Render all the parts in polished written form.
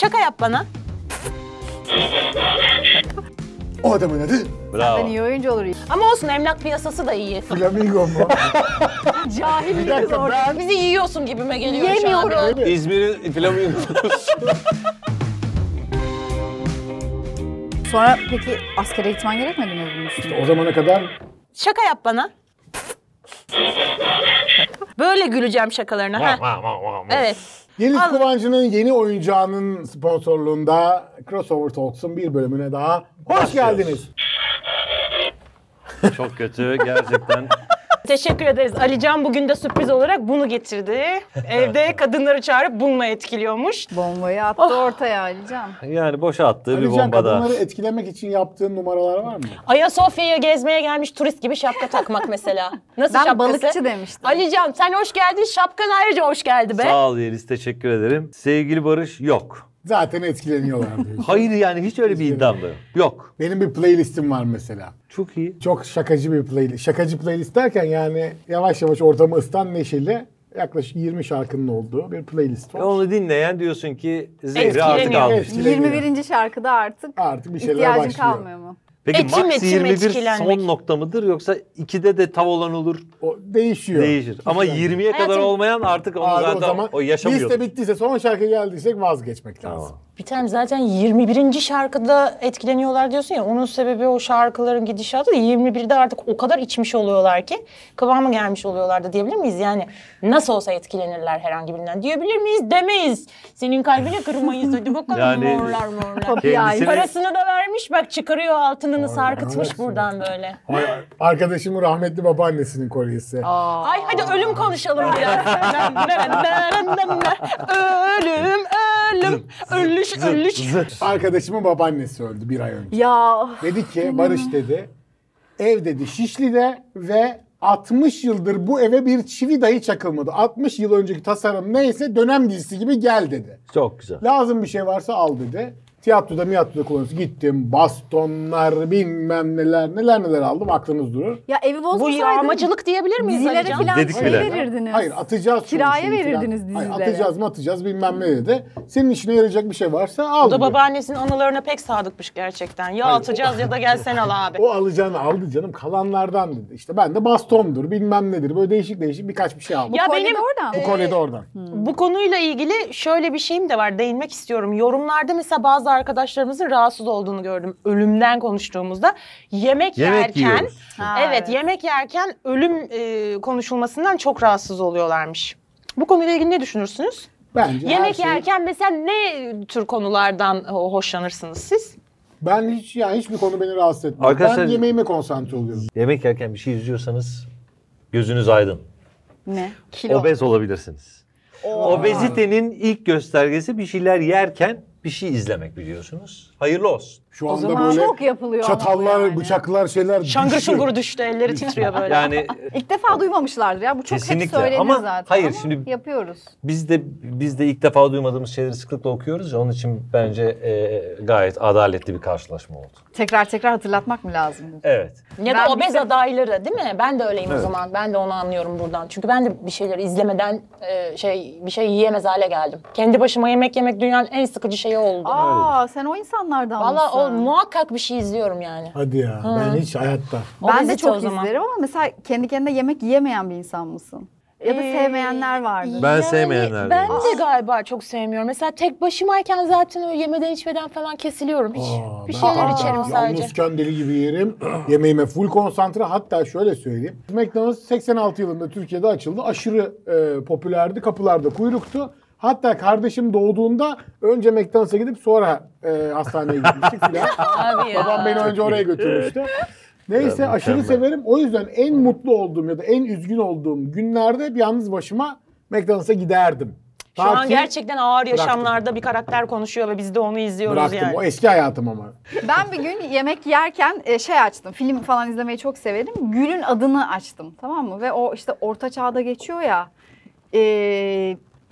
Şaka yap bana. O adamın adı. Bravo. Zaten iyi oyuncu olur. Ama olsun, emlak piyasası da iyi. Flamingo mu? Cahil miyiz orada? Bizi yiyorsun gibime geliyor. Yemiyorum. İzmir'in flamingosu. Sonra peki askere gitmen gerekmedi mi bunun için? İşte o zamana kadar... Şaka yap bana. Böyle güleceğim şakalarına. Evet. Yeliz Kuvancı'nın yeni oyuncağının sponsorluğunda Crossover Talks'un bir bölümüne daha hoş geldiniz. Çok kötü gerçekten. Teşekkür ederiz. Alican bugün de sürpriz olarak bunu getirdi. Evde kadınları çağırıp bununla etkiliyormuş. Bombayı attı ortaya Alican. Yani boşa attığı Alican, bir bomba da. Kadınları etkilemek için yaptığın numaralar var mı? Ayasofya'ya gezmeye gelmiş turist gibi şapka takmak mesela. Nasıl ben şapkası? Balıkçı demiştim. Alican sen hoş geldin. Şapkan ayrıca hoş geldi be. Sağ ol Yeliz, teşekkür ederim. Sevgili Barış yok. Zaten etkileniyorlardı. Hayır yani hiç öyle bir iddiam da yok. Benim bir playlistim var mesela. Çok iyi. Çok şakacı bir playlist. Şakacı playlist derken yani yavaş yavaş ortamı ısıtan neşeli yaklaşık 20 şarkının olduğu bir playlist var. Onu dinleyen diyorsun ki zehri artık almış. 21. şarkıda artık bir şeyler ihtiyacın başlıyor. Kalmıyor mu? Peki maxi 21 son nokta mıdır yoksa 2'de de tav olan olur? O değişiyor. Değişir. Ama 20'ye kadar olmayan artık onu zaten o, zaman, o yaşamıyor. Liste bittiyse son şarkı geldiysek vazgeçmek lazım. Bir tane zaten 21. şarkıda etkileniyorlar diyorsun ya, onun sebebi o şarkıların gidişatı da 21'de artık o kadar içmiş oluyorlar ki kıvama gelmiş oluyorlardı diyebilir miyiz? Yani nasıl olsa etkilenirler herhangi birinden diyebilir miyiz? Demeyiz. Senin kalbini kırmayız. Hadi bakalım yani, morlar. Kendisini... Parasını da vermiş bak, çıkarıyor altınını sarkıtmış buradan böyle. Arkadaşımın rahmetli babaannesinin kolyesi. Ay hadi ölüm konuşalım ya. Ölüm. Arkadaşımın babaannesi öldü bir ay önce. Ya. Dedi ki Barış dedi, ev dedi Şişli'de ve 60 yıldır bu eve bir çivi dahi çakılmadı. 60 yıl önceki tasarım neyse dönem dizisi gibi gel dedi. Çok güzel. Lazım bir şey varsa al dedi. Tiyatroda miyatroda kullanıyorsun. Gittim bastonlar bilmem neler aldım, aklınız durur. Ya evi bozmasaydın. Bu yağmacılık diyebilir miyiz? Dizilere falan verirdiniz. Hayır atacağız. Kiraya verirdiniz falan. Dizilere. Hayır, atacağız mı atacağız bilmem ne dedi. Senin işine yarayacak bir şey varsa al. O da babaannesinin analarına pek sadıkmış gerçekten. Ya hayır, atacağız ya da gelsen al abi. O alacağını aldı canım, kalanlardan dedi. İşte ben de bastondur bilmem nedir böyle değişik birkaç bir şey aldım. Ya bu benim oradan. Bu konuda oradan. Bu konuyla ilgili şöyle bir şeyim de var, değinmek istiyorum. Yorumlarda mesela bazı arkadaşlarımızın rahatsız olduğunu gördüm. Ölümden konuştuğumuzda yemek yerken evet yemek yerken ölüm konuşulmasından çok rahatsız oluyorlarmış. Bu konuyla ilgili ne düşünürsünüz? Bence yemek yerken mesela ne tür konulardan hoşlanırsınız siz? Ben hiç yani hiçbir konu beni rahatsız etmiyor. Arkadaşlar, ben yemeğime konsantre oluyorum. Yemek yerken bir şey izliyorsanız gözünüz aydın. Ne? Kilo. Obez olabilirsiniz. Obezitenin ilk göstergesi bir şeyler yerken bir şey izlemek, biliyorsunuz. Hayırlı olsun. Şu anda böyle çok yapılıyor çatallar, yani. Bıçaklar, şeyler şangır şungur düştü, elleri titriyor böyle. Yani ilk defa duymamışlardır ya. Bu çok hep söylenir ama zaten. Hayır, ama şimdi yapıyoruz. Biz de ilk defa duymadığımız şeyleri sıklıkla okuyoruz ya, onun için bence gayet adaletli bir karşılaşma oldu. Tekrar hatırlatmak mı lazım? Evet. Ya da obez adayları değil mi? Ben de öyleyim o zaman. Ben de onu anlıyorum buradan. Çünkü ben de bir şeyleri izlemeden bir şey yiyemez hale geldim. Kendi başıma yemek yemek dünyanın en sıkıcı şeyi oldu. Aa, sen o insanlardan mısın? Valla muhakkak bir şey izliyorum yani. Hadi ya. Ben hiç hayatta. Ben de çok izlerim ama mesela kendi kendine yemek yiyemeyen bir insan mısın? Ya da sevmeyenler vardı. Ben yani, sevmeyenlerdim. Ben de galiba çok sevmiyorum. Mesela tek başımayken zaten öyle yemeden içmeden falan kesiliyorum. Hiç bir şeyler içerim sadece. Yalnızken deli gibi yerim. Yemeğime full konsantre. Hatta şöyle söyleyeyim. McDonald's 86 yılında Türkiye'de açıldı. Aşırı popülerdi. Kapılarda kuyruktu. Hatta kardeşim doğduğunda önce McDonald's'a gidip sonra hastaneye gitmiştik filan. Babam beni önce oraya götürmüştü. Neyse ben aşırı severim. O yüzden en mutlu olduğum ya da en üzgün olduğum günlerde hep yalnız başıma McDonald's'a giderdim. Şu an gerçekten ağır yaşamlarda bir karakter konuşuyor ve biz de onu izliyoruz yani. O eski hayatım ama. Ben bir gün yemek yerken şey açtım, film falan izlemeyi çok severim. Gül'ün adını açtım, tamam mı? Ve o işte orta çağda geçiyor ya...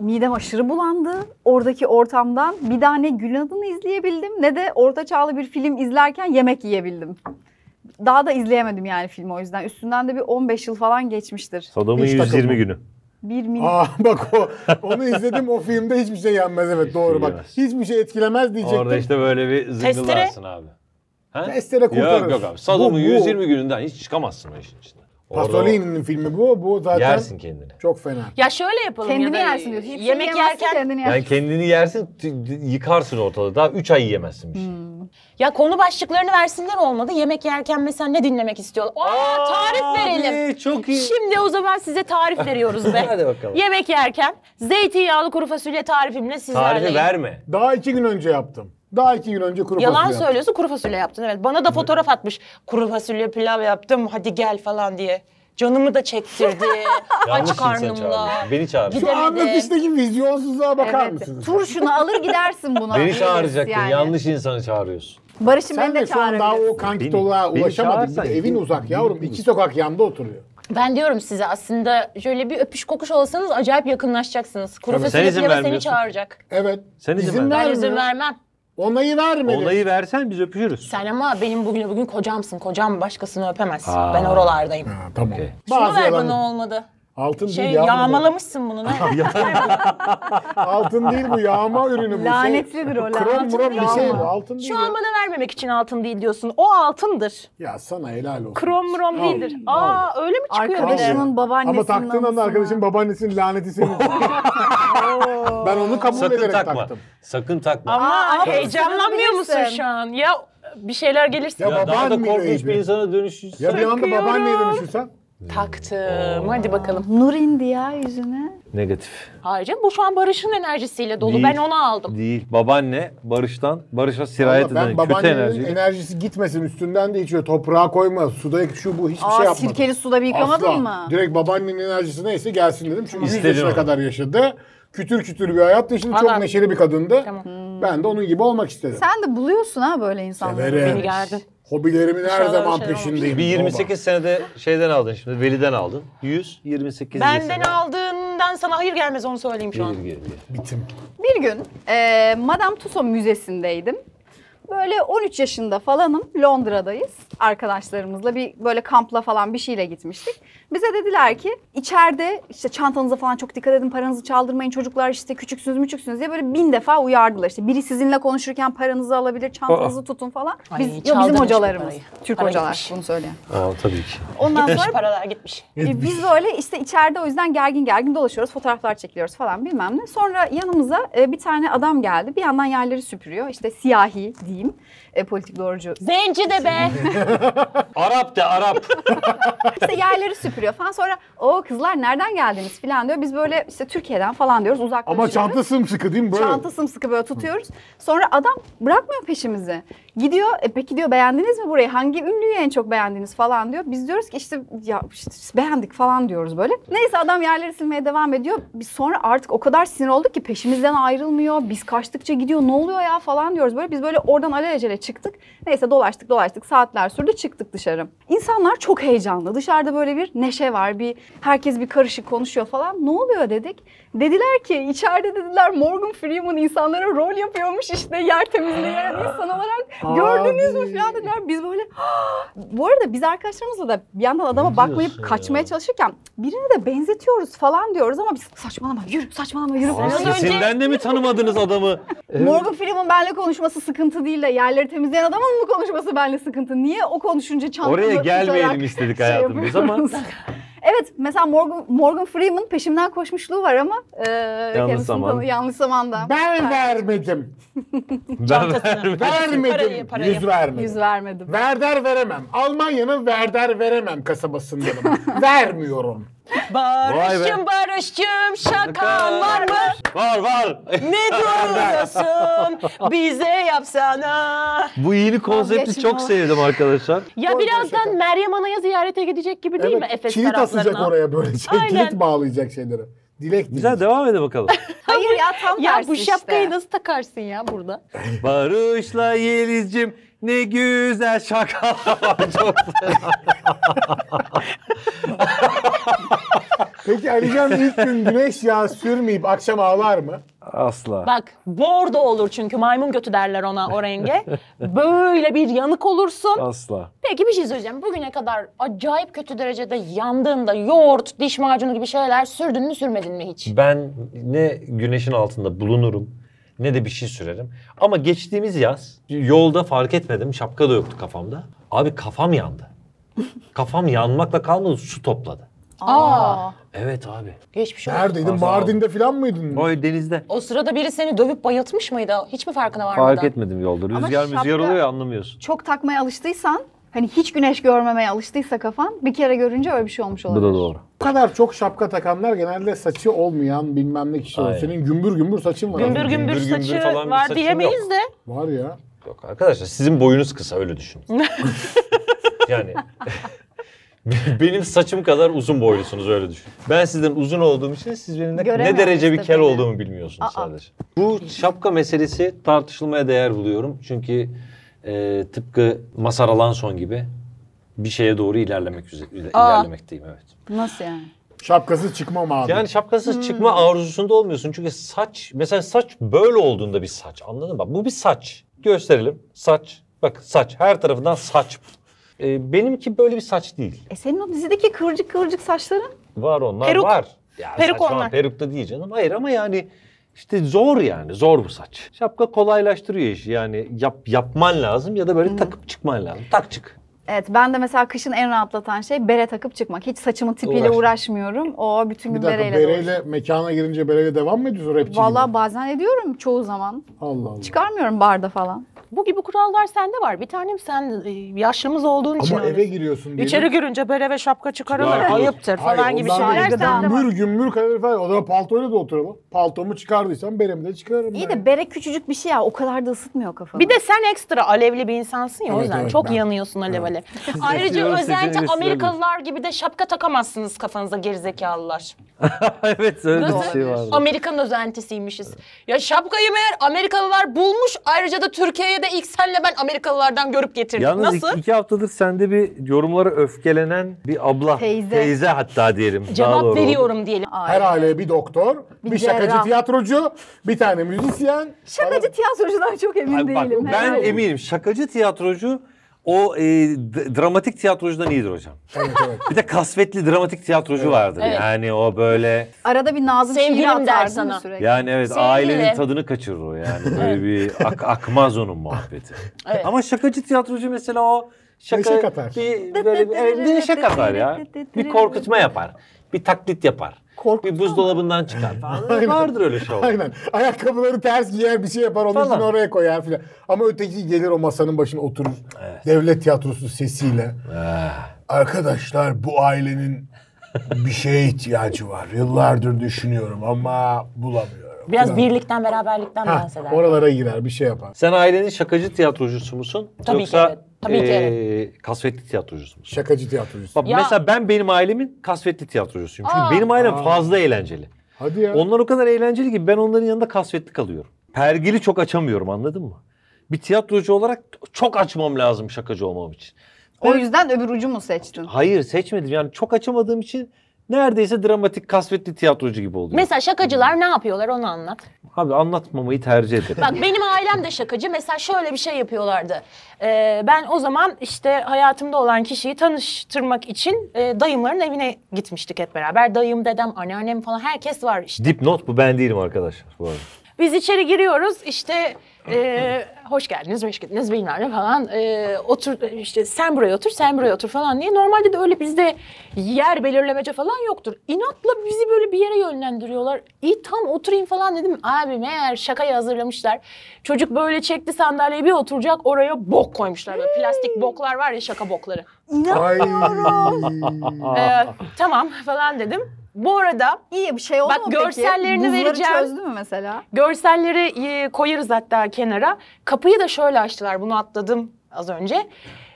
midem aşırı bulandı. Oradaki ortamdan bir daha ne Gül'ün adını izleyebildim ne de ortaçağlı bir film izlerken yemek yiyebildim. Daha da izleyemedim yani filmi o yüzden. Üstünden de bir 15 yıl falan geçmiştir. Sodom'un 120 günü. Bir minik. Aa bak onu izledim o filmde hiçbir şey yenmez, evet doğru bak. Hiçbir şey etkilemez diyecektim. Orada işte böyle bir zıngılarsın abi. Ha? Testere kurtarır. Yok abi. Saddam'ın 120 gününden hiç çıkamazsın o işin içinden. Pasolini'nin filmi bu. Bu zaten yersin kendini. Çok fena. Ya şöyle yapalım kendini ya da yersin diyorsun. Yemek yerken kendini yersin. Yani kendini yersin, yıkarsın ortalığı. Daha 3 ay yiyemezsin bir şey. Ya konu başlıklarını versinler olmadı. Yemek yerken mesela ne dinlemek istiyorlar? Aa, tarif verelim. Abi, çok iyi. Şimdi o zaman size tarif veriyoruz be. Hadi bakalım. Yemek yerken zeytinyağlı kuru fasulye tarifimle sizlerleyim. Tarifi verme. Daha 2 gün önce yaptım. Daha 2 gün önce kuru fasulye yaptım. Yalan söylüyorsun, kuru fasulye yaptın. Evet. Bana da fotoğraf atmış. Kuru fasulye pilav yaptım. Hadi gel falan diye. Canımı da çektirdi. Aç karnımla. Beni çağırdı. Şu anlık işteki vizyonsuzluğa bakar mısınız? Turşunu alır gidersin buna. Beni çağıracaktın. Yani. Yanlış insanı çağırıyorsun. Barış'ım ben de çağırabilirsin. Sen de şu an daha o kankitoluğa ulaşamadın. Evin uzak yavrum. 2 sokak yanda oturuyor. Ben diyorum size aslında şöyle bir öpüş kokuş olsanız acayip yakınlaşacaksınız. Kuru fasulye seni çağıracak. Evet. Sen izin vermiyorsun. Ben izin vermem. Onayı vermedin. Onayı versen biz öpüşürüz. Sen ama benim bugün kocamsın. Kocam başkasını öpemezsin. Aa. Ben oralardayım. Ha, tamam. Okay. Şunu ver bana olmadı. Altın değil yağmalamışsın bunu. Altın değil bu, yağma ürünü bu. Lanetlidir o. Krom murom bir şey bu. Altın değil. Şu an bana vermemek için altın değil diyorsun. O altındır. Ya sana helal olsun. Krom murom değildir. Aa öyle mi çıkıyor? Arkadaşının babaannesinin. Ama taktığın anda arkadaşın babaannesinin laneti senin. Ben onu kabul ederek taktım. Sakın takma. Ama heyecanlanmıyor musun şu an? Ya bir şeyler gelirse. Ya daha da korkunç bir insana dönüşürsün. Ya bir anda babaanneye dönüşürsen. Taktım. Hadi bakalım. Nur indi ya yüzüne. Negatif. Hayır canım, bu şu an Barış'ın enerjisiyle dolu. Değil, ben onu aldım. Değil. Babaanne Barış'a sirayet eden kötü enerji. Enerjisi gitmesin üstünden de içiyor. Toprağa koyma. Suda şu bu hiçbir şey yapmadım. Sirkeli suda bir yıkamadın asla. Mı? Direkt babaannenin enerjisi neyse gelsin dedim. Çünkü 100 yaşına kadar yaşadı. Kütür kütür bir hayattı. Şimdi çok neşeli bir kadındı. Tamam. Ben de onun gibi olmak istedim. Sen de buluyorsun ha böyle insanları. Severim. Beni geldi. Hobilerimin her zaman peşindeyim. Bir 28 senede şeyden aldın şimdi, Veli'den aldın. 128 benden aldığından sana hayır gelmez, onu söyleyeyim şu an. Bitim. Bir gün Madame Tussauds Müzesi'ndeydim. Böyle 13 yaşında falanım, Londra'dayız. Arkadaşlarımızla bir böyle kampla falan bir şeyle gitmiştik. Bize dediler ki içeride işte çantanıza falan çok dikkat edin, paranızı çaldırmayın, çocuklar işte küçüksünüz müçüksünüz diye böyle 1000 defa uyardılar. İşte biri sizinle konuşurken paranızı alabilir, çantanızı tutun falan. Biz, bizim hocalarımız, Türk hocalar bunu söylüyor. Aa tabii ki. Ondan sonra paralar gitmiş. Biz böyle işte içeride o yüzden gergin dolaşıyoruz, fotoğraflar çekiliyoruz falan bilmem ne. Sonra yanımıza bir tane adam geldi, bir yandan yerleri süpürüyor işte siyahi diye. Politik doğrucu. Zenci de be! Arap de Arap. İşte yerleri süpürüyor falan. Sonra o kızlar nereden geldiniz falan diyor. Biz böyle işte Türkiye'den falan diyoruz. Uzaklaşıyoruz. Ama çanta sımsıkı değil mi böyle? Çanta sımsıkı böyle tutuyoruz. Sonra adam bırakmıyor peşimizi. Gidiyor, peki diyor beğendiniz mi burayı? Hangi ünlüyü en çok beğendiniz falan diyor. Biz diyoruz ki işte ya işte beğendik falan diyoruz böyle. Neyse adam yerleri silmeye devam ediyor. Biz sonra artık o kadar sinir olduk ki peşimizden ayrılmıyor. Biz kaçtıkça gidiyor. Ne oluyor ya falan diyoruz böyle. Biz böyle oradan alelacele çıktık. Neyse dolaştık. Saatler sürdü, çıktık dışarı. İnsanlar çok heyecanlı. Dışarıda böyle bir neşe var. Herkes bir karışık konuşuyor falan. Ne oluyor dedik. Dediler ki içeride dediler Morgan Freeman insanlara rol yapıyormuş işte yer temizleyen insan olarak. Gördünüz mü falan dediler. Biz böyle bu arada biz arkadaşlarımızla da bir yandan adama bakmayıp kaçmaya çalışırken birine de benzetiyoruz falan diyoruz ama biz saçmalama yürü. Sesinden de mi tanımadınız adamı? Morgan Freeman benimle konuşması sıkıntı değil de yerleri temizleyen adamın mı konuşması benimle sıkıntı? Niye o konuşunca çantalı oraya gelmeyelim istedik hayatım biz ama. Evet mesela Morgan Freeman peşimden koşmuşluğu var ama yanlış zamanda. Ben vermedim. Parayı. Yüz vermedim. Verder veremem. Almanya'nın Verder veremem kasabasındanım. Vermiyorum. Barış'cım şakan var mı? Var. Ne duruyorsun? Bize yapsana. Bu yeni konsepti çok sevdim arkadaşlar. Ya birazdan Meryem Ana'ya ziyarete gidecek gibi değil mi? Efes kilit asacak oraya böyle şey. Kilit bağlayacak şeyleri. Dilek güzel değil. Devam edin bakalım. Hayır ya tam ya bu şapkayı işte. Nasıl takarsın ya burada? Barış'la Yeliz'cim ne güzel şaka. Çok Peki Alican ilk gün güneş yağı sürmeyip akşam ağlar mı? Asla. Bak bordo olur çünkü maymun götü derler ona, o renge. Böyle bir yanık olursun. Asla. Peki bir şey söyleyeceğim. Bugüne kadar acayip kötü derecede yandığında yoğurt, diş macunu gibi şeyler sürdün mü sürmedin mi hiç? Ben ne güneşin altında bulunurum ne de bir şey sürerim. Ama geçtiğimiz yaz yolda fark etmedim, şapka da yoktu kafamda. Abi kafam yandı. Kafam yanmakla kalmadı, su topladı. Aa. Evet abi. Geçmiş olsun. Neredeydin? Mardin'de falan mıydın? O denizde. O sırada biri seni dövüp bayıltmış mıydı? Hiç mi farkına varmadan? Fark etmedim yolda. Rüzgar müziği oluyor ya, anlamıyorsun. Çok takmaya alıştıysan, hani hiç güneş görmemeye alıştıysa kafan, bir kere görünce öyle bir şey olmuş olabilir. Bu da doğru. Bu kadar çok şapka takanlar genelde saçı olmayan bilmem ne kişi oluyor. Senin gümbür gümbür saçın var. Gümbür gümbür saçı var diyemeyiz yok. De. Var ya. Yok arkadaşlar, sizin boyunuz kısa, öyle düşünün. Yani... Benim saçım kadar uzun boylusunuz, öyle düşün. Ben sizden uzun olduğum için siz benim ne derece bir kel olduğumu bilmiyorsunuz sadece. Bu şapka meselesi tartışılmaya değer buluyorum. Çünkü tıpkı Mazhar Alanson gibi bir şeye doğru ilerlemekteyim. Evet. Nasıl yani? Şapkasız çıkmam abi. Yani şapkasız çıkma arzusunda olmuyorsun. Çünkü saç, mesela saç böyle olduğunda bir saç, anladın mı? Bak bu bir saç. Gösterelim. Saç. Bak saç. Her tarafından saç. Benimki böyle bir saç değil. Senin o dizideki kıvırcık kıvırcık saçların? Var onlar, peruk. Var. Yani peruk onlar. Peruk da değil canım. Hayır ama yani işte zor yani. Zor bu saç. Şapka kolaylaştırıyor işi. Yani yapman lazım ya da böyle takıp çıkman lazım. Tak çık. Evet, ben de mesela kışın en rahatlatan şey bere takıp çıkmak. Hiç saçımın tipiyle uğraşmıyorum. O bütün gün bereyle. Bereyle mekana girince bereyle devam mı ediyorsun rapçi gibi? Vallahi bazen ediyorum, çoğu zaman. Allah Allah. Çıkarmıyorum barda falan. Bu gibi kurallar sende var. Bir tanem sen yaşlımız olduğun ama için. Ama eve giriyorsun diye. İçeri girince bere ve şapka çıkarılır, ayıptır falan gibi şeyler sende var. Gümbür kalorifer. O zaman paltoyla da oturalım. Paltomu çıkardıysan beremi de çıkarırım. İyi de bere küçücük bir şey ya. O kadar da ısıtmıyor kafanı. Bir de sen ekstra alevli bir insansın ya. Evet, o yüzden çok yanıyorsun alev alev. Ayrıca özellikle Amerikalılar gibi de şapka takamazsınız kafanıza, gerizekalılar. Evet, öyle bir şey var. Amerikan özentisiymişiz. Evet. Ya şapkayı meğer Amerikalılar bulmuş, ayrıca da Türkiye'ye de ilk senle ben Amerikalılardan görüp getirdim. Yalnız nasıl? Yalnız iki haftadır sende bir yorumlara öfkelenen bir abla, teyze hatta diyelim. Cevap veriyorum diyelim. Her aileye bir doktor, bir şakacı tiyatrocu, bir tane müzisyen. Şakacı tiyatrocudan çok emin değilim. Bak, ben eminim şakacı tiyatrocu o dramatik tiyatrocudan iyidir hocam. Evet, evet. Bir de kasvetli dramatik tiyatrocu vardır. Evet. Yani o böyle... Arada bir Nazım Şiir atar sana. Yani evet, sevgili ailenin tadını kaçırır o yani. Böyle bir akmaz onun muhabbeti. Evet. Ama şakacı tiyatrocu mesela o... Neşe katar. Neşe katar ya. Bir korkutma yapar. Bir taklit yapar. Bir buzdolabından çıkar falan. Vardır öyle şey. Aynen. Ayakkabıları ters giyer, bir şey yapar, onun için oraya koyar filan. Ama öteki gelir o masanın başına oturur. Evet. Devlet tiyatrosu sesiyle. Arkadaşlar, bu ailenin bir şeye ihtiyacı var. Yıllardır düşünüyorum ama bulamıyorum. Biraz birlikten, beraberlikten bahseder. Oralara girer, bir şey yapar. Sen ailenin şakacı tiyatrocusu musun? Tabii yoksa... ki evet. Tabii ki. Kasvetli tiyatrocusun. Şakacı tiyatrocusun. Bak, mesela benim ailemin kasvetli tiyatrocusuyum. Çünkü benim ailem fazla eğlenceli. Hadi ya. Onlar o kadar eğlenceli ki ben onların yanında kasvetli kalıyorum. Pergili çok açamıyorum, anladın mı? Bir tiyatrocu olarak çok açmam lazım şakacı olmam için. O yüzden öbür ucu mu seçtin? Hayır, seçmedim. Yani çok açamadığım için neredeyse dramatik kasvetli tiyatrocu gibi oluyor. Mesela şakacılar ne yapıyorlar, onu anlat. Abi anlatmamayı tercih ederim. Bak benim ailem de şakacı. Mesela şöyle bir şey yapıyorlardı. Ben o zaman işte hayatımda olan kişiyi tanıştırmak için dayımların evine gitmiştik hep beraber. Dayım, dedem, anneannem falan herkes var işte. Dipnot, bu ben değilim arkadaşlar bu arada. Biz içeri giriyoruz işte... hoş geldiniz, hoş geldiniz bilmem ne falan, otur işte sen buraya otur, sen buraya otur falan diye. Normalde de öyle bizde yer belirlemece falan yoktur. İnatla bizi böyle bir yere yönlendiriyorlar. İyi tam oturayım falan dedim. Abi meğer şakayı hazırlamışlar. Çocuk böyle çekti sandalyeyi, bir oturacak, oraya bok koymuşlar. Böyle plastik boklar var ya, şaka bokları. İnanmıyorum. Tamam falan dedim. Bu arada iyi bir şey oldu. Bak görsellerini vereceğim. Buzları çözdü mü mesela? Görselleri koyarız hatta kenara. Kapıyı da şöyle açtılar. Bunu atladım az önce.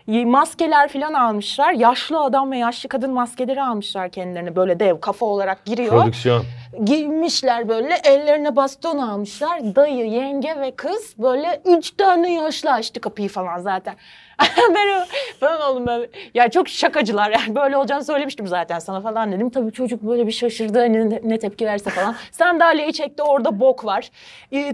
Maskeler falan almışlar. Yaşlı adam ve yaşlı kadın maskeleri almışlar kendilerine. Böyle dev kafa olarak giriyor. Prodüksiyon. Giymişler böyle, ellerine baston almışlar. Dayı, yenge ve kız böyle 3 tane yaşlı açtı kapıyı falan zaten. Ben oldum böyle. Ya çok şakacılar yani, böyle olacağını söylemiştim zaten sana falan dedim. Tabii çocuk böyle bir şaşırdı, hani ne tepki verse falan. Sandalyeyi çekti, orada bok var.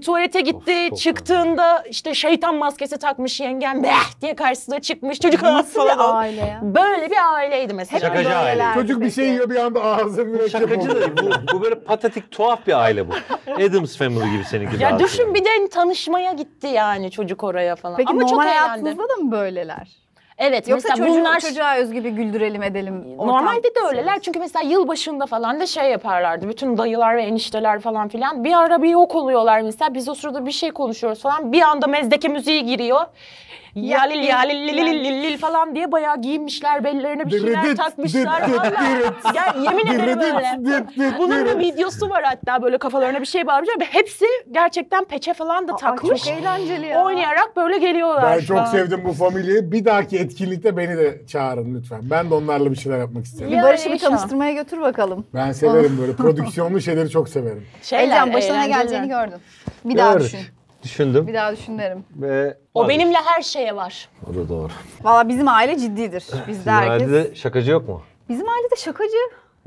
Tuvalete gitti, of, çıktığında işte şeytan maskesi takmış yengen "beh" diye karşısına çıkmış. Çocuk nasıl bir aile ya? Böyle bir aileydi mesela. Şakacı aile. Çocuk bir şey yiyor, bir anda ağzını... Şakacı da bu böyle patetik, tuhaf bir aile bu. Addams Family gibi seninki. Ya düşün yani. Bir de tanışmaya gitti yani çocuk oraya falan. Peki ama normal hayatınızda da mı böyleler? Evet. Yoksa mesela bunlar çocuğa özgü bir güldürelim edelim. Normalde de öyleler. Çünkü mesela yılbaşında falan da şey yaparlardı. Bütün dayılar ve enişteler falan filan. Bir ara bir yok oluyorlar mesela. Biz o sırada bir şey konuşuyoruz falan. Bir anda mezdeki müziği giriyor. Yalil yalil lil lil lil falan diye bayağı giyinmişler, bellerine bir şeyler takmışlar. Yani yemin ederim öyle. Bunun da videosu var hatta, böyle kafalarına bir şey bağırmışlar. Hepsi gerçekten peçe falan da takmış. Çok eğlenceli ya. Oynayarak böyle geliyorlar. Ben çok sevdim bu familyayı. Bir dahaki etkinlikte beni de çağırın lütfen. Ben de onlarla bir şeyler yapmak isterim. Barış'ı bir tanıştırmaya götür bakalım. Ben severim böyle prodüksiyonlu şeyleri, çok severim. Şeyler, başına geleceğini gördüm. Bir daha düşün. Düşündüm. Bir daha düşünerim. Ve o benimle her şeye var. O da doğru. Valla bizim aile ciddidir. Bizde herkes. Sizin ailede şakacı yok mu? Bizim ailede şakacı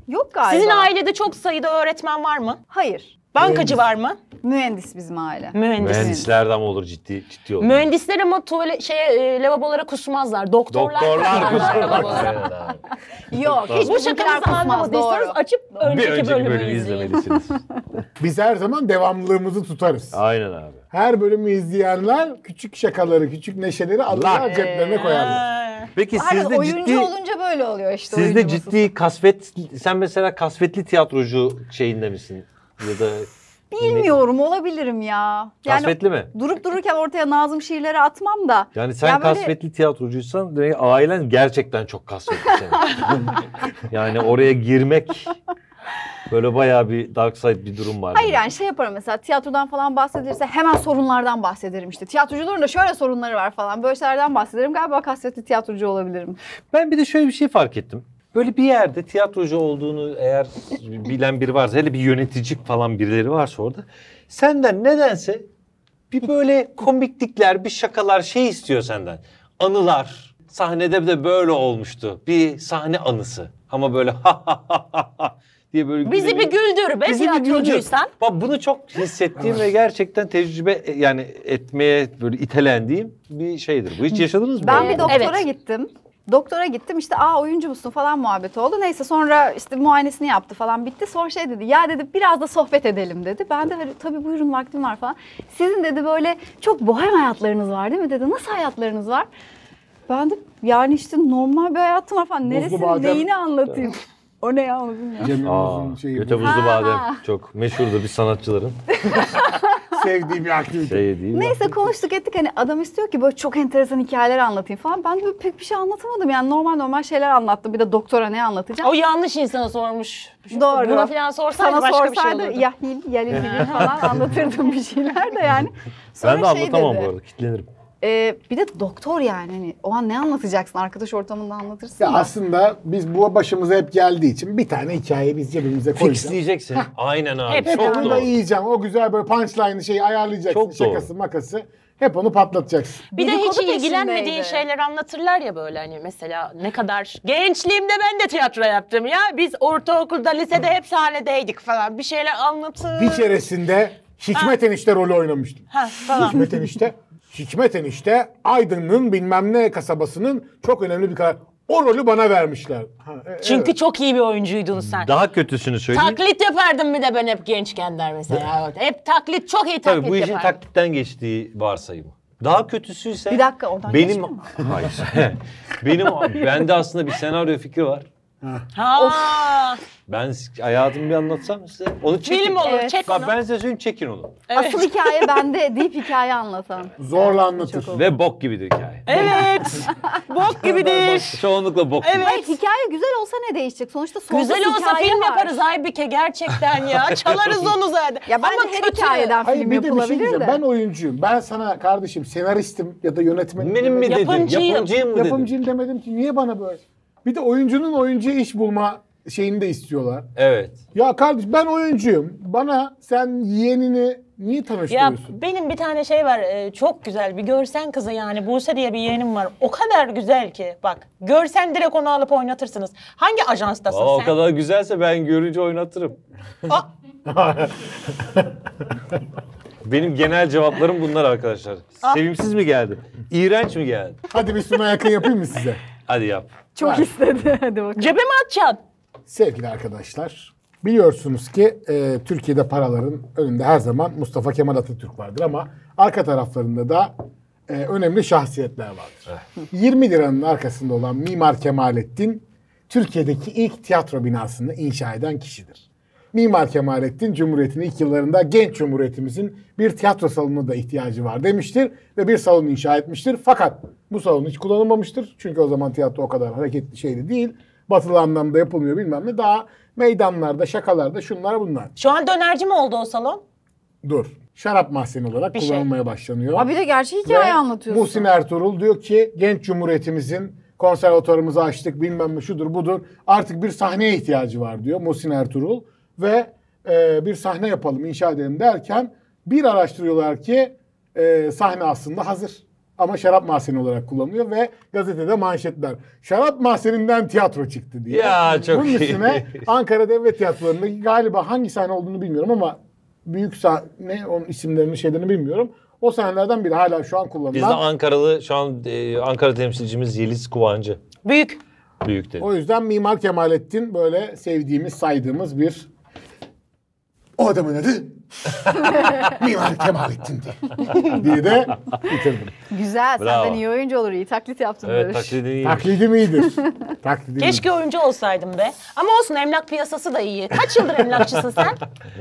yok galiba. Sizin ailede çok sayıda öğretmen var mı? Hayır. Bankacı var mı? Mühendis bizim aile. Mühendis. Mühendisler de ama olur, ciddi olur. Mühendisler ama tuvalet lavabolara kusmazlar. Doktorlar kusmazlar. Yok, hiç bu şakalar kusmazlar. Açıp önceki bölümü izlemelisiniz. Biz her zaman devamlılığımızı tutarız. Aynen abi. Her bölümü izleyenler küçük şakaları, küçük neşeleri alırlar, ceplerine koyarlar. Peki sizde oyuncu olunca böyle oluyor işte. Sizde ciddi kasvet, sen mesela kasvetli tiyatrocu şeyinde misin? Ya da bilmiyorum, olabilirim ya. Yani kasvetli mi? Durup dururken ortaya Nazım şiirleri atmam da. Yani sen ya kasvetli böyle... tiyatrocuysan ailen gerçekten çok kasvetli senin. Yani oraya girmek böyle bayağı bir dark side bir durum var. Hayır yani şey yaparım mesela, tiyatrodan falan bahsedilirse hemen sorunlardan bahsederim işte. Tiyatrocuların da şöyle sorunları var falan, böyle şeylerden bahsederim. Galiba kasvetli tiyatrocu olabilirim. Ben bir de şöyle bir şey fark ettim. Böyle bir yerde tiyatrocu olduğunu eğer bilen biri varsa, hele bir yönetici falan birileri varsa orada, senden nedense bir böyle komiklikler, bir şakalar şey istiyor senden. Anılar, sahnede de böyle olmuştu, bir sahne anısı ama böyle ha ha ha ha diye böyle. Bizi bir güldür be tiyatrocuysan. Bak bunu çok hissettiğim ve gerçekten tecrübe yani etmeye böyle itelendiğim bir şeydir. Bu hiç yaşadınız mı? Ben bir doktora gittim. Doktora gittim işte, aa oyuncu musun falan muhabbet oldu. Neyse sonra işte muayenesini yaptı falan, bitti. Sonra şey dedi, ya dedi biraz da sohbet edelim dedi. Ben de böyle tabii buyurun vaktim var falan. Sizin dedi böyle çok bohem hayatlarınız var değil mi dedi. Nasıl hayatlarınız var? Ben de yani işte normal bir hayatım var falan. Neresini neyini anlatayım? O ne ya, onu bilmiyorum. Göte buzlu badem çok meşhurdur bir sanatçıların. Sevdiği bir aktivite. Neyse konuştuk ettik, hani adam istiyor ki böyle çok enteresan hikayeler anlatayım falan. Ben de böyle pek bir şey anlatamadım yani, normal şeyler anlattım. Bir de doktora ne anlatacağım? O yanlış insana sormuş. Doğru. Buna falan sorsaydı başka bir şey olurdu. Sana sorsaydı yalil falan anlatırdım bir şeyler de yani. Sonra ben de anlatamam bu arada, kitlenirim. Bir de doktor yani, hani o an ne anlatacaksın, arkadaş ortamında anlatırsın ya. Aslında biz bu başımıza hep geldiği için bir tane hikayeyi biz cebimize koyacağız. Fixleyeceksin. Aynen abi. Hep çok onu da yiyeceğim. O güzel böyle punchline'ı şeyi ayarlayacaksın. Çok şakası doğru. Makası. Hep onu patlatacaksın. Bir de hiç ilgilenmediğin şeyler anlatırlar ya böyle, hani mesela ne kadar gençliğimde ben de tiyatro yaptım ya. Biz ortaokulda, lisede hep sahnedeydik falan. Bir şeyler anlatır. Bir keresinde Hikmet Enişte rolü oynamıştım. Hikmet Enişte. Hikmet Enişte Aydın'ın bilmem ne kasabasının çok önemli bir karar. O rolü bana vermişler. Çünkü çok iyi bir oyuncuydun sen. Daha kötüsünü söyleyeyim. Taklit yapardım bir de ben hep gençken der mesela. Hep taklit, çok iyi taklit yapardım. Tabii bu işin taklitten geçtiği varsayımı. Daha kötüsüyse... Bir dakika, oradan benim... Hayır. Bende aslında bir senaryo fikri var. Ben hayatımı bir anlatsam size. Onu çekin. Film olur, çek onu. Ben size söyleyeyim, çekin onu. Asıl hikaye bende deyip hikaye anlatan. Zorla anlatır. Ve bok gibidir hikaye. Evet. Bok gibidir. Çoğunlukla bok gibidir. Evet. Hikaye güzel olsa ne değişecek? Sonuçta güzel olsa film yaparız Aybike gerçekten ya. Çalarız onu zaten. Ya ben ama her hikayeden film yapılabilir de. Ben oyuncuyum. Ben sana kardeşim senaristim ya da yönetmenim. Benim mi dedim? Yapımcıyım dedim. Yapımcıyım demedim ki. Niye bana böyle? Bir de oyuncunun oyuncuya iş bulma şeyini de istiyorlar. Evet. Ya kardeşim ben oyuncuyum. Bana sen yeğenini niye tanıştırıyorsun? Ya benim bir tane şey var. Çok güzel bir görsen kızı yani. Buse diye bir yeğenim var. O kadar güzel ki. Bak görsen direkt onu alıp oynatırsınız. Hangi ajanstasın sen? O kadar güzelse ben görünce oynatırım. Benim genel cevaplarım bunlar arkadaşlar. Sevimsiz mi geldi? İğrenç mi geldi? Hadi bir sunma yakın yapayım mı size? Hadi yap. Çok hadi. İstedi. Hadi bakalım. Cebe mi atacaksın? Sevgili arkadaşlar, biliyorsunuz ki Türkiye'de paraların önünde her zaman Mustafa Kemal Atatürk vardır ama arka taraflarında da önemli şahsiyetler vardır. 20 liranın arkasında olan Mimar Kemalettin, Türkiye'deki ilk tiyatro binasını inşa eden kişidir. Mimar Kemalettin, Cumhuriyet'in ilk yıllarında genç Cumhuriyetimizin bir tiyatro salonuna da ihtiyacı var demiştir ve bir salon inşa etmiştir. Fakat bu salon hiç kullanılmamıştır. Çünkü o zaman tiyatro o kadar hareketli şeydi değil. Batılı anlamda yapılmıyor bilmem ne. Daha meydanlarda, şakalarda şunlar bunlar. Şu an dönerci mi oldu o salon? Dur. Şarap mahzeni olarak bir kullanılmaya başlanıyor. Abi de gerçek hikaye anlatıyorsun. Muhsin Ertuğrul diyor ki genç Cumhuriyetimizin konservatuvarımızı açtık bilmem ne şudur budur. Artık bir sahneye ihtiyacı var diyor Muhsin Ertuğrul. Ve bir sahne yapalım, inşa edelim derken bir araştırıyorlar ki sahne aslında hazır. Ama şarap mahzeni olarak kullanılıyor ve gazetede manşetler. Şarap mahzeninden tiyatro çıktı diye. Ya çok bunun üstüne iyi. Ankara Devlet Tiyatroları'ndaki galiba hangi sahne olduğunu bilmiyorum ama büyük sahne, onun isimlerini, şeylerini bilmiyorum. O sahnelerden biri hala şu an kullanılan. Bizde Ankaralı, şu an Ankara temsilcimiz Yeliz Kuvancı. Büyük. Büyük dedi. O yüzden Mimar Kemalettin böyle sevdiğimiz, saydığımız bir... O adamın adı Mimar Kemalettin'di diye de bitirdim. Güzel, bravo. Senden iyi oyuncu olur, iyi taklit yaptın. Evet, taklidim iyidir. Taklidim keşke iyidir. Oyuncu olsaydım be. Ama olsun, emlak piyasası da iyi. Kaç yıldır emlakçısın sen?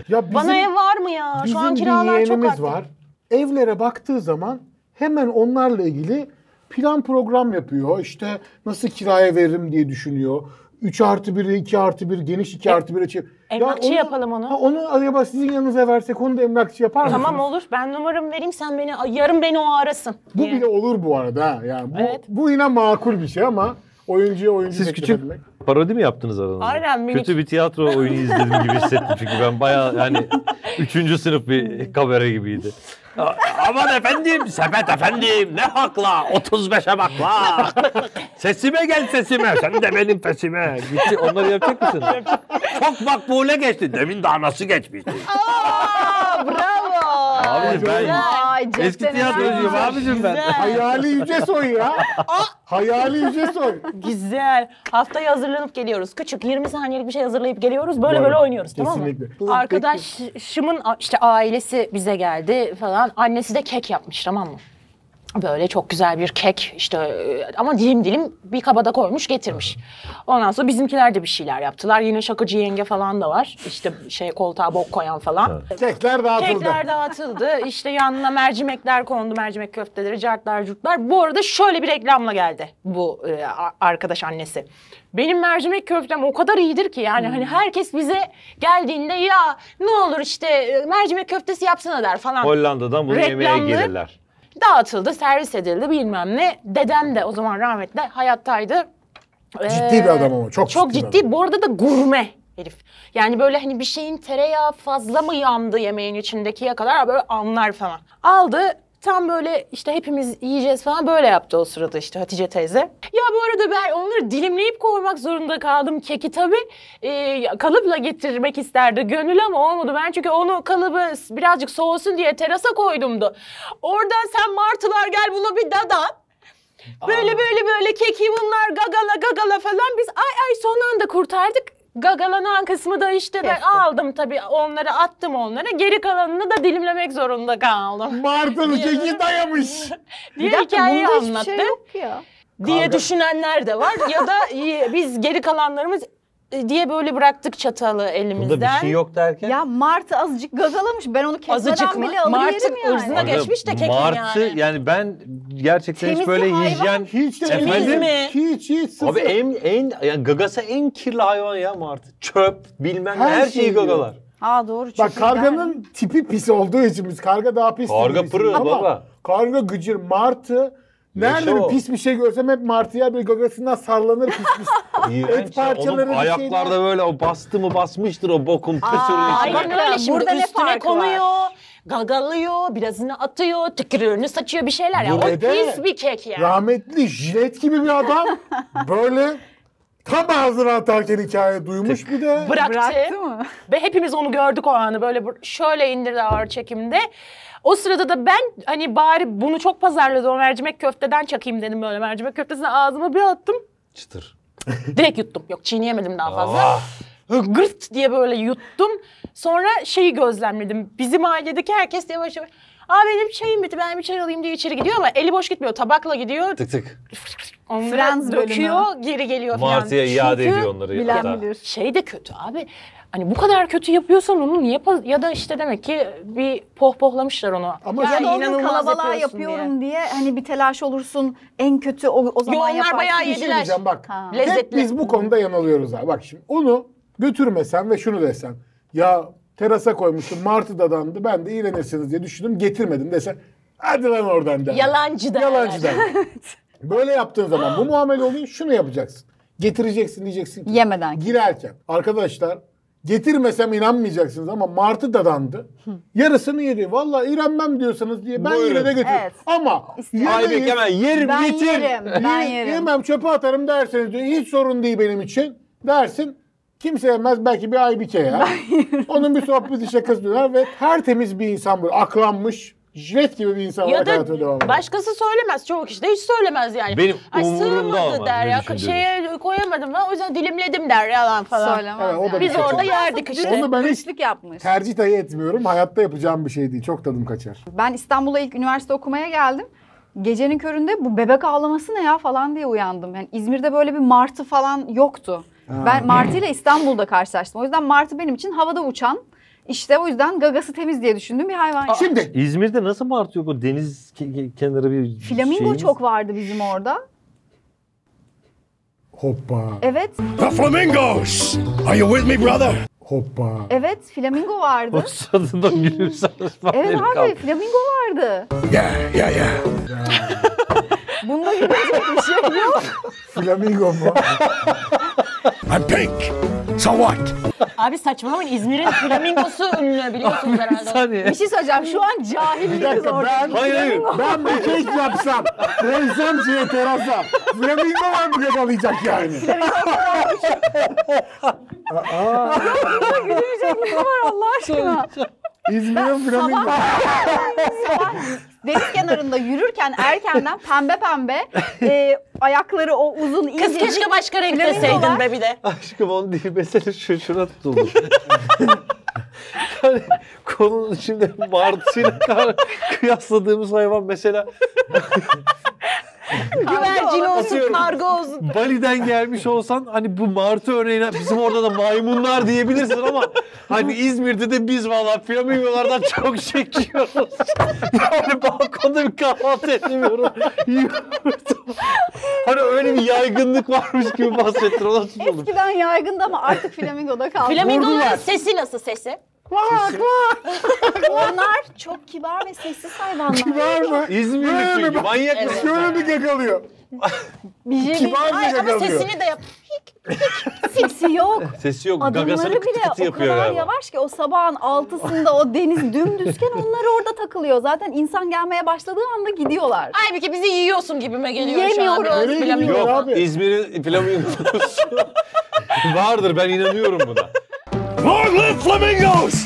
Ya bizim, bana ev var mı ya? Şu an kiralar çok arttı. Var. Evlere baktığı zaman hemen onlarla ilgili plan program yapıyor. İşte nasıl kiraya veririm diye düşünüyor. 3+1'e 2+1 geniş 2+1'e çevir. Emlakçı yapalım onu. Ha, onu acaba sizin yanınıza versek onu da emlakçı yapar mısınız? Tamam olur. Ben numaramı vereyim sen beni yarın beni o arasın. Bu diye. Bile olur bu arada. Yani bu, evet. Bu yine makul bir şey ama oyuncuya oyuncu siz küçük etmek. Parodi mi yaptınız aranızda? Aynen. Kötü bir tiyatro oyunu izledim gibi hissettim çünkü ben bayağı yani 3. sınıf bir kamera gibiydi. Aman efendim, sepet efendim, ne hakla, 35'e bakla. Sesime gel sesime, sen de benim pesime. Gitti, onları yapacak mısın? Çok makbule geçti, demin de anası geçmişti. Aa, bravo. Abi ben eski tiyatrocuyum abicim ben. Hayali Yücesoy ya. Hayali Yücesoy. Güzel. Haftaya hazırlanıp geliyoruz. Küçük 20 saniyelik bir şey hazırlayıp geliyoruz. Böyle böyle oynuyoruz, tamam mı? Arkadaşımın işte ailesi bize geldi falan. Annesi de kek yapmış, tamam mı? Böyle çok güzel bir kek işte ama dilim dilim bir kabada koymuş getirmiş. Ondan sonra bizimkiler de bir şeyler yaptılar. Yine şakacı yenge falan da var. İşte şey koltuğa bok koyan falan. Kekler dağıtıldı. Kekler dağıtıldı. İşte yanına mercimekler kondu. Mercimek köfteleri, cartlar, curtlar. Bu arada şöyle bir reklamla geldi bu arkadaş annesi. Benim mercimek köftem o kadar iyidir ki yani hani herkes bize geldiğinde ya ne olur işte mercimek köftesi yapsana der falan. Hollanda'dan bunu yemeğe gelirler. Dağıtıldı, servis edildi bilmem ne. Dedem de o zaman rahmetli hayattaydı. Ciddi bir adam ama çok ciddi. Bu arada da gurme herif. Yani böyle hani bir şeyin tereyağı fazla mı yandı yemeğin içindekiye kadar böyle anlar falan. Aldı tam böyle işte hepimiz yiyeceğiz falan böyle yaptı o sırada işte Hatice teyze. Ya bu arada ben onları dilimleyip koymak zorunda kaldım keki tabii. Kalıpla getirmek isterdi gönül ama olmadı. Ben çünkü onu kalıbı birazcık soğusun diye terasa koydumdu. Oradan sen martılar gel buna bir dadan. Böyle böyle keki bunlar gagala falan biz ay son anda kurtardık. Gagalanan kısmı da işte ben aldım tabii onları attım onlara. Geri kalanını da dilimlemek zorunda kaldım. Martılı keki dayamış. Diye hikayeyi anlattı. Şey yok ya. Diye kavga. Düşünenler de var ya da biz geri kalanlarımız diye böyle bıraktık çatalı elimizden. Burada bir şey yok derken. Ya martı azıcık gagalamış. Ben onu kesmeden bile alır yerim yani. Azıcık mı? Martı ırzına geçmiş de kekin yani. Martı yani ben gerçekten temiz hiç böyle hijyen... Hiç de efendim, mi? Hiç sıfır. Abi yani gagası en kirli hayvan ya martı. Çöp bilmem her şeyi gagalar. Aa doğru. Bak karganın yani. Tipi pis olduğu için biz karga daha pis. Karga pırıl baba. Karga gıcır martı. Nerede bir pis bir şey görsem hep martiyel bir gagasından sallanır pis pis. Et parçaları onun ayaklarda şeyden... böyle o bastı mı basmıştır o bokum püsürün içine. Aynen öyle, şimdi burada üstüne konuyor. Var. Gagalıyor, birazını atıyor, tükürüğünü saçıyor bir şeyler ya. Yani. O pis bir kek yani. Rahmetli jilet gibi bir adam böyle tam ağzına atarken hikaye duymuş tık. Bir de. Bıraktı mı? Ve hepimiz onu gördük o anı böyle şöyle indirdi ağır çekimde. O sırada da ben hani bari bunu çok pazarladı o mercimek köfteden çakayım dedim böyle mercimek köftesine ağzıma bir attım. Çıtır. Direkt yuttum. Yok çiğneyemedim daha fazla. Gırt diye böyle yuttum. Sonra şeyi gözlemledim. Bizim ailedeki herkes yavaş yavaş. Aa benim çayım bitti ben bir çay alayım diye içeri gidiyor ama eli boş gitmiyor. Tabakla gidiyor. Tık tık. Onları döküyor geri geliyor falan. Martı'ya iade ediyor onları. Bilen bilir. Şey de kötü abi. Hani bu kadar kötü yapıyorsan onu niye ya da işte demek ki bir pohpohlamışlar onu. Ama yani onun kalabalığa yapıyorum diye hani bir telaş olursun en kötü o zaman yaparsın. Onlar bayağı yediler. Bak, hep biz bu konuda yanılıyoruz abi. Bak şimdi onu götürmesen ve şunu desen. Ya terasa koymuştum martı dadandı ben de iğrenirsiniz diye düşündüm getirmedim desen. Hadi lan oradan der. Yalancı der. Yalancı der. Böyle yaptığın zaman bu muamele oluyor şunu yapacaksın. Getireceksin diyeceksin ki. Yemeden. Girerken arkadaşlar. Getirmesem inanmayacaksınız ama martı dadandı. Yarısını yedi. Vallahi iğrenmem diyorsanız diye ben buyurun. Yine de getiririm. Evet. Ama Aybike hemen yerim ben bitir. Yerim, ben yerim. Yemem çöpe atarım derseniz diyor. Hiç sorun değil benim için. Dersin. Kimse yemez belki bir Aybike ya. Onun bir sohbet işte kız diyorlar ve tertemiz bir insan böyle aklanmış. Jilet gibi bir insan olarak hayatına devam ediyor. Başkası söylemez. Çoğu kişi de hiç söylemez yani. Benim umurumda olmaz. Der ya. Şeye koyamadım ben o yüzden dilimledim der ya falan. Söylemez evet, yani. Biz kaçar. Orada yerdik işte. Onu ben hiç yapmış. Tercih dahi etmiyorum. Hayatta yapacağım bir şey değil. Çok tadım kaçar. Ben İstanbul'a ilk üniversite okumaya geldim. Gecenin köründe bu bebek ağlaması ne ya falan diye uyandım. Yani İzmir'de böyle bir martı falan yoktu. Ha. Ben martı ile İstanbul'da karşılaştım. O yüzden martı benim için havada uçan. İşte o yüzden gagası temiz diye düşündüğüm bir hayvan. Şimdi İzmir'de nasıl martı yok o deniz kenarı bir flamingo şeyimiz? Çok vardı bizim orada. Hoppa. Evet. The flamingos. Are you with me brother? Hoppa. Evet flamingo vardı. Başladığından gülümsen. Evet abi flamingo vardı. Yeah yeah yeah. Bunda gülecek bir şey yok. Flamingo mu? I'm pink. So what? Abi saçmalamayın İzmir'in flamingosu ünlü biliyorsunuz herhalde. Bir şey söyleyeceğim şu an cahil bir kız orada. Hayır ben bir kek yapsam, reysem şeye terasa, flamingo var mı yakalayacak yani? Flamingo var mı? Aaa. Gülüyecek ne var Allah aşkına? İzmir'in flamingo. Deniz kenarında yürürken erkenden pembe pembe ayakları o uzun ince... Kız keşke başka renk deseydin be bir de. Aşkım onu değil mesela şuna tutuldu. Yani konunun şimdi martıyla kıyasladığımız hayvan mesela... Güvercin olsun, kargo olsun. Bali'den gelmiş olsan hani bu martı örneğine bizim orada da maymunlar diyebilirsin ama hani İzmir'de de biz valla flamingolardan çok çekiyoruz. Yani balkonda bir kahvaltı edemiyorum. Hani öyle bir yaygınlık varmış gibi bahsettin. Eskiden yaygındı ama artık flamingoda kaldı. Flamingoların sesi nasıl sesi? Vak vak. Onlar çok kibar ve sessiz hayvanlar. Kibar mı? İzmirli çünkü manyak mısın? Şöyle bir gagalıyor. Kibar bir gagalıyor. Ama sesini de yap. Sesi yok. Sesi yok. Adımları bile o kadar yavaş ki o sabahın altısında o deniz dümdüzken onlar orada takılıyor. Zaten insan gelmeye başladığı anda gidiyorlar. Aybike bizi yiyorsun gibime geliyor yemiyoruz. Şu an. Yemiyoruz. Yok İzmir'in flamingosu vardır ben inanıyorum buna. Long live flamingos!